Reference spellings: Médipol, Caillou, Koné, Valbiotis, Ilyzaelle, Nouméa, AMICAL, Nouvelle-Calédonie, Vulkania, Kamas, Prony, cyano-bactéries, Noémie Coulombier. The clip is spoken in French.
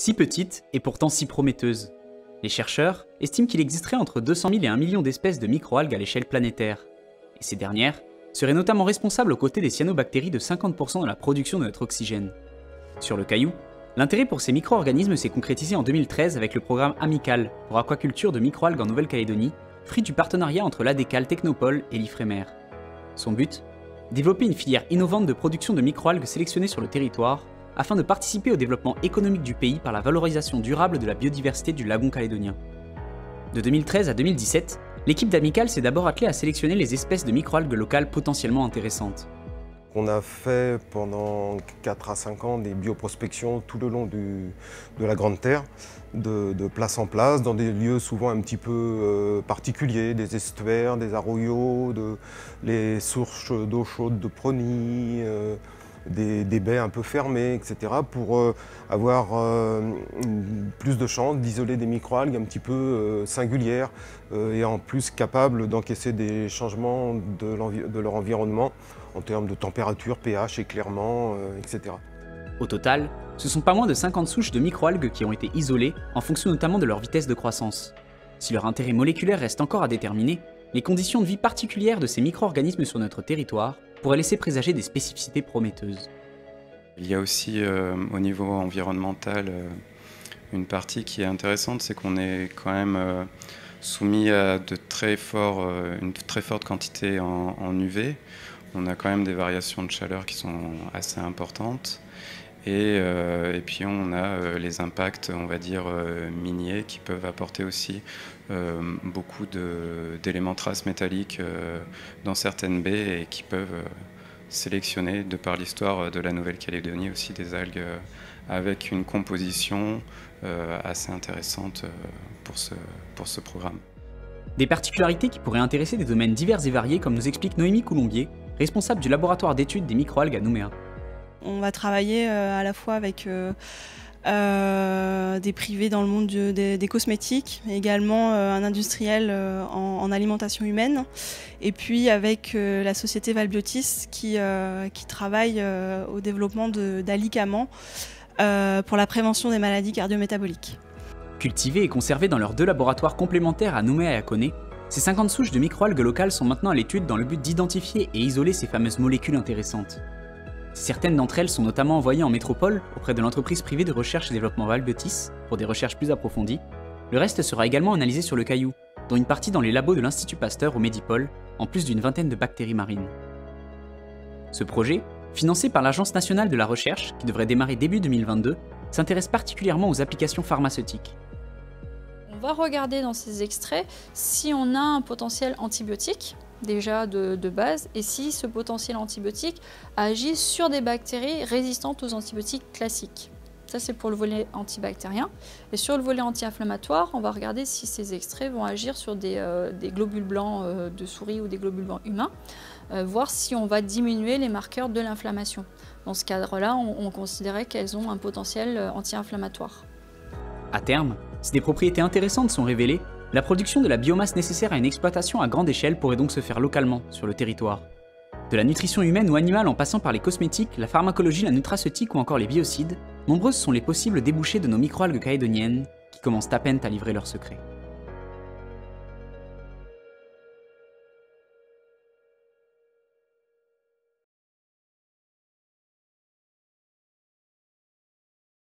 Si petite et pourtant si prometteuse. Les chercheurs estiment qu'il existerait entre 200 000 et 1 million d'espèces de microalgues à l'échelle planétaire. Et ces dernières seraient notamment responsables aux côtés des cyanobactéries de 50% de la production de notre oxygène. Sur le caillou, l'intérêt pour ces micro-organismes s'est concrétisé en 2013 avec le programme AMICAL pour aquaculture de microalgues en Nouvelle-Calédonie, fruit du partenariat entre l'ADECAL Technopole et l'Ifremer. Son but? Développer une filière innovante de production de microalgues sélectionnées sur le territoire afin de participer au développement économique du pays par la valorisation durable de la biodiversité du lagon calédonien. De 2013 à 2017, l'équipe d'Amical s'est d'abord attelée à sélectionner les espèces de microalgues locales potentiellement intéressantes. On a fait pendant 4 à 5 ans des bioprospections tout le long de la Grande Terre, de place en place, dans des lieux souvent un petit peu particuliers, des estuaires, des arroyos, les sources d'eau chaude de Prony, des baies un peu fermées, etc. pour avoir plus de chances d'isoler des microalgues un petit peu singulières et en plus capables d'encaisser des changements de leur environnement en termes de température, pH, éclairement, etc. Au total, ce sont pas moins de 50 souches de microalgues qui ont été isolées en fonction notamment de leur vitesse de croissance. Si leur intérêt moléculaire reste encore à déterminer, les conditions de vie particulières de ces micro-organismes sur notre territoire pourrait laisser présager des spécificités prometteuses. Il y a aussi au niveau environnemental une partie qui est intéressante, c'est qu'on est quand même soumis à une très forte quantité en UV. On a quand même des variations de chaleur qui sont assez importantes. Et puis on a les impacts, on va dire, miniers qui peuvent apporter aussi beaucoup d'éléments traces métalliques dans certaines baies et qui peuvent sélectionner, de par l'histoire de la Nouvelle-Calédonie, aussi des algues avec une composition assez intéressante pour ce programme. Des particularités qui pourraient intéresser des domaines divers et variés, comme nous explique Noémie Coulombier, responsable du laboratoire d'études des microalgues à Nouméa. On va travailler à la fois avec des privés dans le monde des cosmétiques, également un industriel en alimentation humaine, et puis avec la société Valbiotis qui travaille au développement d'alicaments pour la prévention des maladies cardiométaboliques. Cultivées et conservées dans leurs 2 laboratoires complémentaires à Nouméa et à Koné, ces 50 souches de microalgues locales sont maintenant à l'étude dans le but d'identifier et isoler ces fameuses molécules intéressantes. Certaines d'entre elles sont notamment envoyées en métropole auprès de l'entreprise privée de recherche et développement Valbiotis pour des recherches plus approfondies. Le reste sera également analysé sur le caillou, dont une partie dans les labos de l'Institut Pasteur au Médipol, en plus d'une vingtaine de bactéries marines. Ce projet, financé par l'Agence nationale de la recherche, qui devrait démarrer début 2022, s'intéresse particulièrement aux applications pharmaceutiques. On va regarder dans ces extraits si on a un potentiel antibiotique, déjà de base, et si ce potentiel antibiotique agit sur des bactéries résistantes aux antibiotiques classiques. Ça, c'est pour le volet antibactérien. Et sur le volet anti-inflammatoire, on va regarder si ces extraits vont agir sur des globules blancs de souris ou des globules blancs humains, voir si on va diminuer les marqueurs de l'inflammation. Dans ce cadre-là, on considérait qu'elles ont un potentiel anti-inflammatoire. À terme, si des propriétés intéressantes sont révélées, la production de la biomasse nécessaire à une exploitation à grande échelle pourrait donc se faire localement, sur le territoire. De la nutrition humaine ou animale en passant par les cosmétiques, la pharmacologie, la nutraceutique ou encore les biocides, nombreuses sont les possibles débouchés de nos microalgues calédoniennes qui commencent à peine à livrer leurs secrets.